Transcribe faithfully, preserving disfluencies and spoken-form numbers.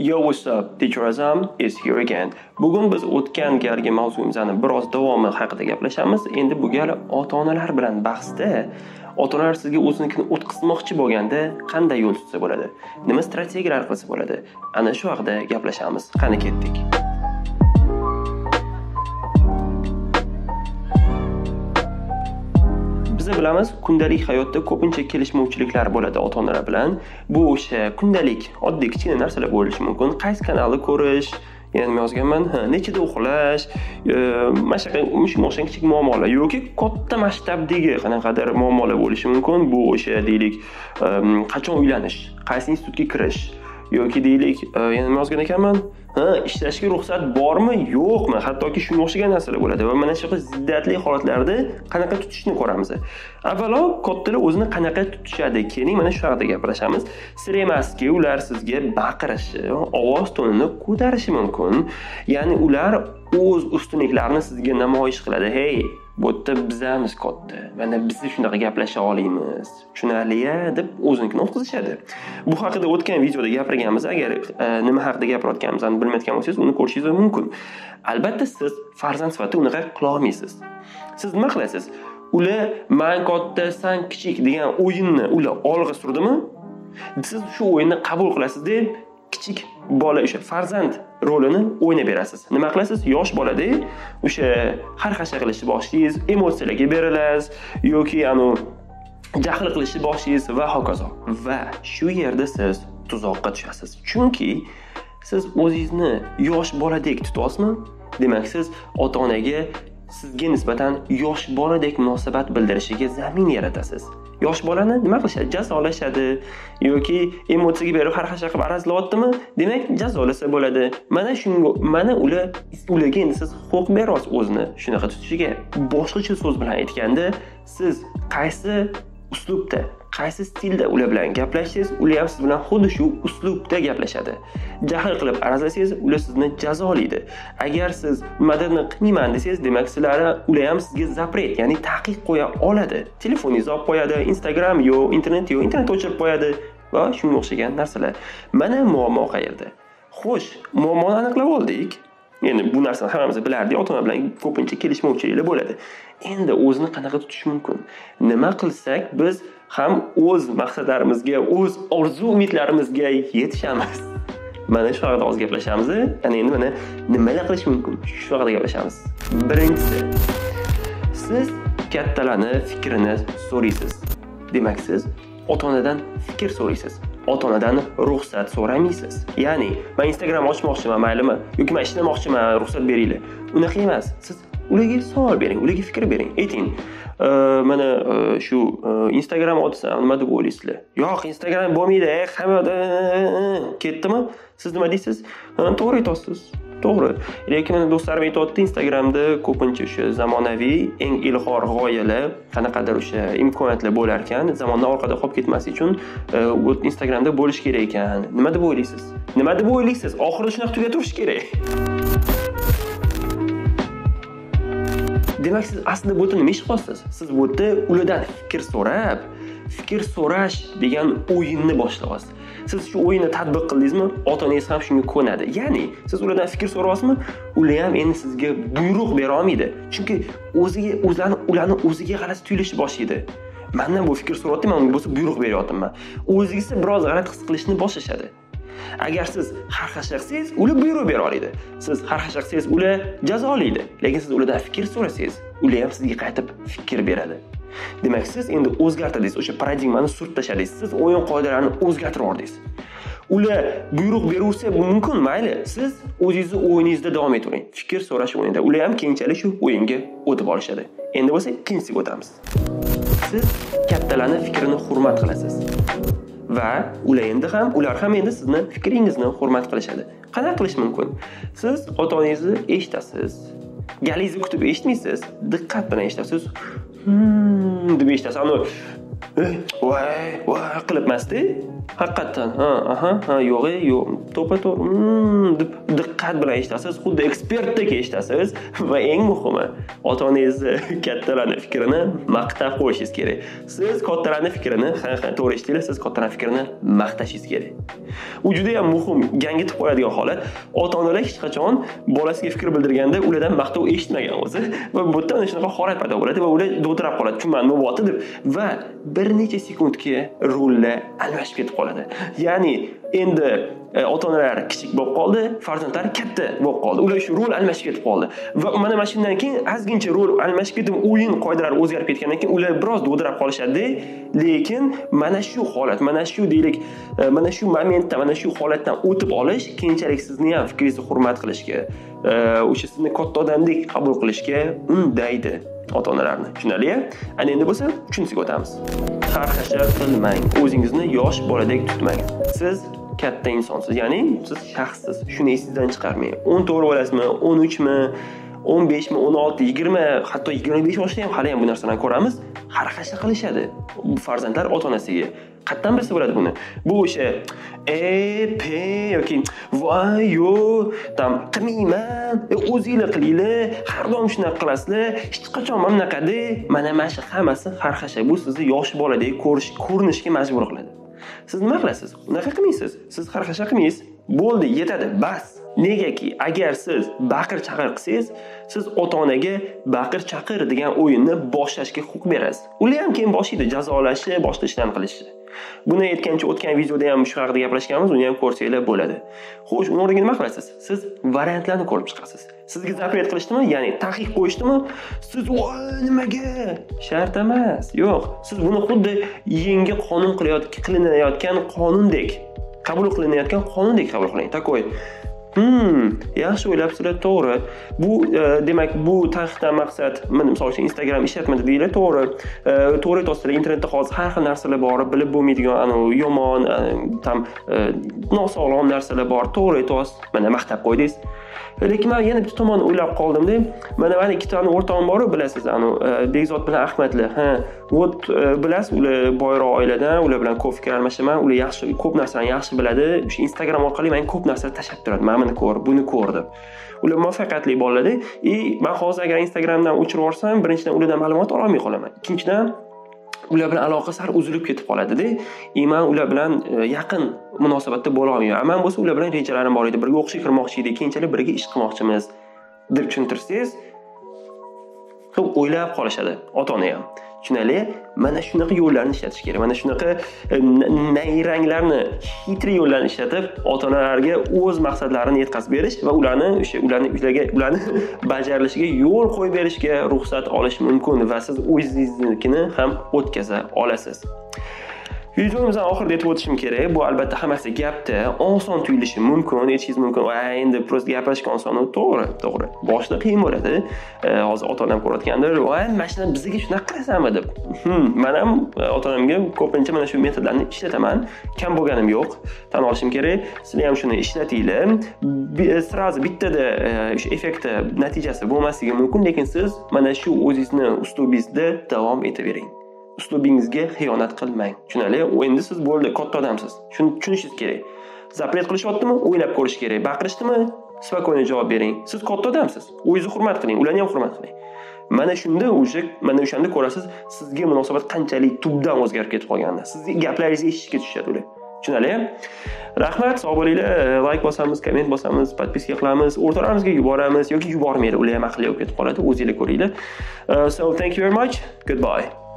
Yo, what's up? Teacher Azam is here again. Bugun biz o'tgan galgi mavzuyimizni biroz davomi haqida gaplashamiz. Endi bu gal ota-onalar bilan bahsda ota-onalar sizga o'zinikini o'tkazmoqchi bo'lganda qanday yo'l tutsa bo'ladi? Nima strategiyalar qilsa bo'ladi? Ana shu haqida gaplashamiz. Qani ketdik. Bilamiz, kundalik hayotda ko'pincha kelishmovchiliklar bo'ladi ota-onalar bilan. Bu o'sha kundalik oddiy kichkina narsalar bo'lishi mumkin. Qaysi kanalni ko'rish, yana nima yozganman, ha, nechida uxlash, mana shu o'xshagan kichik muammolar yoki katta masshtabdagi qanaqadir muammolar bo'lishi mumkin. Bu o'sha deylik, qachon uylanish, qaysi institutga kirish yoki deylik, yana nima yozgan ekanman, ha, ishlashga ruxsat bormi, yo'qmi, hattoki shunga o'xshagan narsalar bo'ladi va mana shu ziddatli holatlarda qanaqa tutishni ko'ramiz. Avvalo kattalar o'zini qanaqa tutishadi, keling mana shu haqida gaplashamiz. Sir emaski, ular sizga baqirishi, ovoz tonini ko'tarishi mumkin. Ya'ni ular o'z ustunliklarini sizga namoyish qiladi. Hey, bu yerda bizamiz katta, mana biz shunaqa gaplasha olamiz, tushunarli-ya, deb o'zinikini o'tkazishadi. Bu haqida o'tgan videoda gapirganmiz. Agar nima haqida gapirayotganimizni bilmayotgan bo'lsangiz, uni ko'rishingiz mumkin. Albatta siz farzand sifatida unaqa qila olmaysiz. Siz nima qilasiz? Ular men katta, sen kichik degan o'yinni ular olg'a surdimi? Siz shu o'yinni qabul qilasiz-da, kichik bola o'sha farzand rolini o'ynab berasiz. Nima qilasiz? Yosh bolada o'sha har qanday qilishni boshlaysiz, emotsiyalarga berilasiz yoki anu jahl qilishni boshlaysiz va hokazo. Va shu yerda siz tuzoqqa tushasiz. Chunki siz o'zingizni yosh boladek tutasizmi? Demak, siz ota-onaga sizga nisbatan yosh boladek munosabat bildirishiga zamin yaratasiz. Yosh bolani nima qilishadi? Jazolashadi yoki emotsiyaga berib har xil qilib arazlayotdimi? Demak, jazolasa bo'ladi. Mana shunga, mana ular ularga endi siz huquq berasiz o'zini shunaqa tutishiga. Boshqacha so'z bilan aytganda, siz qaysi uslubda, qaysi stilda ular bilan gaplashsangiz, ular ham siz bilan xuddi shu uslubda gaplashadi. Jahl qilib arazlasangiz, ular sizni jazolaydi. Agar siz nimadirni qilmayman desangiz, demak sizlarni ular ham sizga zapret, ya'ni taqiq qo'ya oladi. Telefoningizni olib qo'yadi, Instagram yo internet yo internet o'chirib qo'yadi va shunga o'xshagan narsalar. Mana muammo qayerda? Xo'sh, muammoni aniqlab oldik. Endi bu narsani hammamiz bilardik, ota-ona bilan ko'pincha kelishmovchiliklar bo'ladi. Endi o'zini qanaqa tutish mumkin? Nima qilsak biz ham o'z maqsadlarimizga, o'z orzu umidlarimizga yetishamiz? Mana shu haqida hozir gaplashamiz. Ana endi mana nimalar qilish mumkin? Shu haqida gaplashamiz. Birinchisi, siz kattalarni fikrini so'raysiz. Demak, siz ota-onadan fikr so'raysiz. Ota-onadan ruxsat so'ramaysiz. Ya'ni men Instagram ochmoqchiman, maylimi? Yoki men ishlamoqchiman, ruxsat beringlar. Unaqa emas. Siz ularga savol bering, ularga fikr bering. Ayting, mana shu Instagram ochsam nima deb o'ylaysizlar? Yo'q, Instagram bo'lmaydi, hamma ketdimi? Siz nima deysiz? To'g'ri aytasiz. To'g'ri. Lekin mana do'stlarim aytayapti, Instagramda ko'pincha o'sha zamonaviy, eng ilg'or g'oyalar, qanaqadir o'sha imkoniyatlar bo'lar ekan, zamondan orqada qolib ketmaslik uchun Instagramda bo'lish kerak ekan. Nima deb o'ylaysiz? Nima deb o'ylaysiz? Oxirida shunaqa tugatirish kerak. Demak, siz aslida bu yerda nima ish qilyapsiz? Siz bu yerda ulardan fikr so'rab, fikr so'rash degan o'yinni boshlayapsiz. Siz shu o'yinni tatbiq qildingizmi, ota-onangiz ham shunga ko'nadi. Ya'ni siz ulardan fikr so'rayapsizmi, ular ham endi sizga buyruq bera olmaydi. Chunki o'ziga o'zlarini ularni o'ziga g'alati tuyulishni boshlaydi. Mendan bu fikr so'rayapti, men unga bo'lsa buyruq beryapman. O'zingizni biroz g'alati his qilishni boshlashadi. Agar siz har qanday qilsangiz, ular buyruq bera oladi. Siz har qanday qilsangiz, ular jazolaydi. Lekin siz ulardan fikr so'rasangiz, ular ham sizga qaytib fikr beradi. Demak, siz endi o'zgartirdingiz, o'sha paradigmani surib tashladingiz. Siz o'yin qoidalarini o'zgartirib yordingiz. Ular buyruq beruvsa mumkin, mayli, siz o'zingizni o'yiningizda davom etavering. Fikr so'rash o'yinida ular ham keyinchalik shu o'yinga o'tib olishadi. Endi bo'lsa ikkinchisiga o'tamiz. Siz kattalarning fikrini hurmat qilasiz va ular endi ham, ular ham endi sizning fikringizni hurmat qilishadi. Qanday qilish mumkin? Siz ota-onangizni eshitasiz. Galingizni kutib eshitmaysiz, diqqat bilan eshitasiz. Hmm, deb eshitasiz. Anu, voy, voy qilib masdi. Hakikaten ha aha ha yo'g'i yo'q to'ppa to'g'ri deb diqqat bilan eshitasiz, xuddi ekspertdek eshitasiz va eng muhimi ota-onangizni kattalarning fikrini maqtab qo'yishingiz kerak. Siz kattalarning fikrini ha ha to'g'ri eshitdingiz, siz kattalarning fikrini maqtashingiz kerak. U juda ham muhim, gangitib qo'yadigan holat. Ota-onalar hech qachon bolasiga fikr bildirganda ulardan maqtov eshitmagan o'zi va bu yerda shunaqa holat paydo bo'ladi va ular do'tirab qoladi, tushunmadim bo'lyapti deb va bir necha sekundga rollar almashib ketib qoladi. Ya'ni endi e, ota-onalar kichik bo'lib qoldi, farzandlar katta bo'lib qoldi. Ular shu rol almashib ketib qoldi. Va mana mana shundan keyin azgincha rol almashib ketib, o'yin qoidalari o'zgarib ketgandan keyin ular biroz do'dirab qolishadi. Lekin mana shu holat, mana shu deylik, mana shu momentda, mana shu holatdan o'tib olish keyinchalik sizni ham fikringizni hurmat qilishga, o'sha sizni katta odamdek qabul qilishga undaydi ota-onalarni. Tushunarli-a? Ana endi bo'lsa uchinchisiga o'tamiz. Qarg'asha qilmang, o'zingizni yosh boladek tutmang. Siz katta insonsiz, ya'ni siz shaxssiz. Shuni esingizdan chiqarmang. o'n to'rt bo'lasizmi, o'n uch mi, o'n besh mi, o'n olti, yigirma, hatto yigirma besh yoshda ham hali ham bu narsalarni ko'ramiz, qarg'asha qilishadi farzandlar ota-onasiga. Qatdan birisi bo'ladi buni. Bu o'sha e, p yoki voy yo, tam qilmayman, e, o'zinglar qilinglar, har doim shunaqa qilasizlar, hech qachon mana bunaqada, mana mana shu hammasi qarg'asha. Bu sizni yosh boladek ko'rish, ko'rinishga majbur qiladi. Siz nima qilasiz? Unaqa qilmaysiz. Siz qarg'asha qilmaysiz. Bo'ldi, yetadi, bas. Negaki, agar siz baqir chaqir qilsangiz, siz ota-onaga baqir chaqir degan o'yinni boshlashga huquq berasiz. Ular ham keyin boshlaydi jazolashni, boshqa ishlarni qilishni. Buni aytgancha o'tgan videoda ham shu haqida gaplashganmiz, uni ham ko'rsanglar bo'ladi. Xo'sh, uni o'rniga nima qilasiz? Siz variantlarni ko'rib chiqasiz. Sizga zapret qilishdimi? Ya'ni taqiq qo'yishdimi? Siz voy nimaga? Shart emas. Yo'q, siz buni xuddi yangi qonun qilinayotgan qonundek, qabul qilinayotgan qonundek qabul qiling. Takoy. Hmm, yaxshi o'ylabsizlar, to'g'ri. Bu demak, bu taqiqdan maqsad, men masalan Instagram ishlatmadi deylar, to'g'ri. To'g'ri to'slar, internetda hozir har xil narsalar bor, bilib bo'lmaydigan, anavi yomon, tam nosog'lom narsalar bor, to'g'ri to's, mana maqtab qo'ydingiz. Lekin men yana bitta tomon o'ylab qoldim-da. Mana mana ikki tani o'rtog'im bor, bilasiz, anavi Begzod bilan Ahmadlar. Ha, vot bilasiz, ular boyroq oiladan, ular bilan ko'p fikr almashaman, ular yaxshi, ko'p narsani yaxshi biladi. O'sha Instagram orqali men ko'p narsa tashab turaman. Ko'r, buni ko'rdim. Ular muvaffaqiyatli bo'ladi. E, men hozir agar Instagramdan o'chirib yuborsam, birinchidan ulardan ma'lumot ola olmay qolaman. Ikkinchidan ular bilan aloqasi har uzilib ketib qoladi-da. E, men ular bilan yaqin munosabatda bo'la olmayman. Men bo'lsa ular bilan rejalarim bor edi, birga o'qishga kirmoqchi edik, keyinchalik birga ish qilmoqchimiz deb tushuntirsangiz, ko'p o'ylab qolishadi ota-ona ham. Tushunali, mana shunaqa yo'llarni ishlatish kerak. Mana shunaqa nayranglarni, xitri yo'llarni ishlatib, ota-onalarga o'z maqsadlarini yetkazib berish va ularni o'sha ularni ularga ularni bajarilishiga yo'l qo'yib berishga ruxsat olish mumkin va siz o'zingiznikini ham o'tkaza olasiz. Videomizning oxirida aytib o'tishim kerak, bu albatta hammasi gapda, oson tuyulishi mumkin, aytishingiz mumkin, "A, endi prosta gaplashgan oson", to'g'ri, to'g'ri. Boshida qiyin bo'ladi. Hozir ota-onam ko'rayotgandir, "Voy, mashina bizga shunaqa qilasanmi?" deb. Hmm, men ham ota-onamga ko'pincha mana shu metodlarni ishlataman. Kam bo'lganim yo'q, tan olishim kerak. Sizlar ham shuni ishlatinglar. Sirasi bittada o'sha effekti, natijasi bo'lmasligi mumkin, lekin siz mana shu o'zingizni uslubingizda davom etavering. Uslubingizga xiyonat qilmang. Tushunali? Endi siz bo'ldi, katta odamsiz. Shuni tushunishingiz kerak. Zapret qilishyaptimi? O'ylab ko'rish kerak. Baqirishdimi? Spakoyna javob bering. Siz katta odamsiz. O'zingizni hurmat qiling, ularni ham hurmat qiling. Mana shunda o'sha, mana o'shanda ko'rasiz, sizga munosabat qanchalik tubdan o'zgarib ketib qolganini. Sizning gaplaringizni eshitishga tushadi ular. Tushunali? Rahmat, sog' bo'linglar. Like bosamiz, komment bosamiz, podpiska qilamiz, o'rtalarimizga yuboramiz yoki yubormaydi, ular ham aqli yo'q ketib qoladi. O'zingizlar ko'ringlar. So thank you very much. Goodbye.